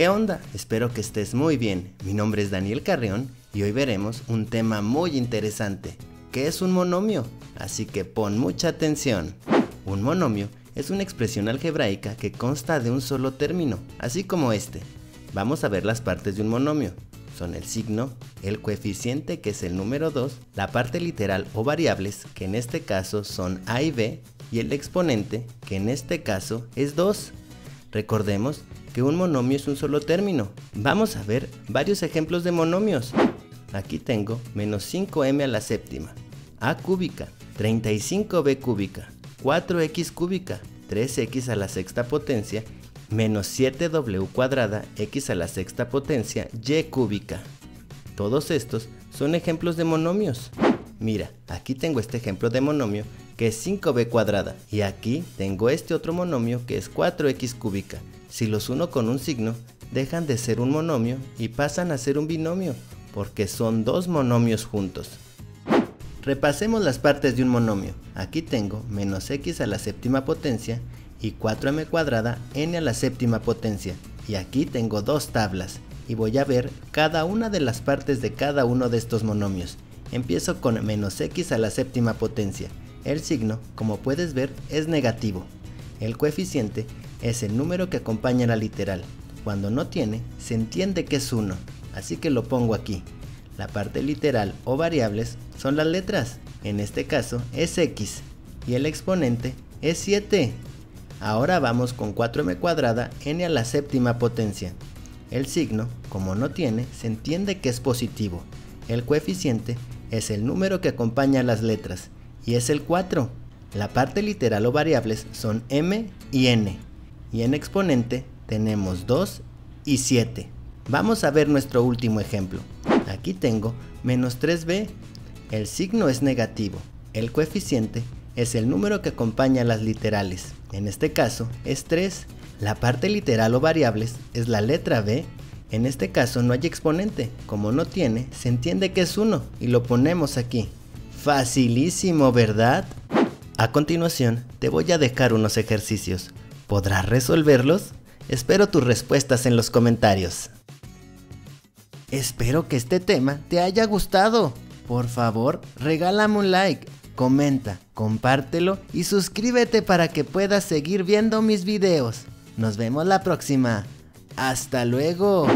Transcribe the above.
¿Qué onda? Espero que estés muy bien. Mi nombre es Daniel Carreón y hoy veremos un tema muy interesante, que es un monomio, así que pon mucha atención. Un monomio es una expresión algebraica que consta de un solo término, así como este. Vamos a ver las partes de un monomio. Son el signo, el coeficiente, que es el número 2, la parte literal o variables, que en este caso son a y b, y el exponente, que en este caso es 2. Recordemos que un monomio es un solo término. Vamos a ver varios ejemplos de monomios. Aquí tengo menos 5m a la séptima, a cúbica, 35b cúbica, 4x cúbica, 3x a la sexta potencia, menos 7w cuadrada, x a la sexta potencia, y cúbica. Todos estos son ejemplos de monomios. Mira, aquí tengo este ejemplo de monomio que es 5b cuadrada, y aquí tengo este otro monomio que es 4x cúbica. Si los uno con un signo, dejan de ser un monomio y pasan a ser un binomio, porque son dos monomios juntos. Repasemos las partes de un monomio. Aquí tengo menos x a la séptima potencia y 4m cuadrada n a la séptima potencia. Y aquí tengo dos tablas y voy a ver cada una de las partes de cada uno de estos monomios. Empiezo con menos x a la séptima potencia. El signo, como puedes ver, es negativo. El coeficiente es el número que acompaña a la literal. Cuando no tiene, se entiende que es 1, así que lo pongo aquí. La parte literal o variables son las letras, en este caso es x, y el exponente es 7. Ahora vamos con 4m cuadrada n a la séptima potencia. El signo, como no tiene, se entiende que es positivo. El coeficiente es el número que acompaña a las letras, y es el 4. La parte literal o variables son m y n, y en exponente tenemos 2 y 7. Vamos a ver nuestro último ejemplo. Aquí tengo menos 3b, el signo es negativo, el coeficiente es el número que acompaña a las literales, en este caso es 3, la parte literal o variables es la letra b, en este caso no hay exponente, como no tiene, se entiende que es 1 y lo ponemos aquí. Facilísimo, ¿verdad? A continuación te voy a dejar unos ejercicios, ¿podrás resolverlos? Espero tus respuestas en los comentarios. Espero que este tema te haya gustado. Por favor, regálame un like, comenta, compártelo y suscríbete para que puedas seguir viendo mis videos. Nos vemos la próxima. ¡Hasta luego!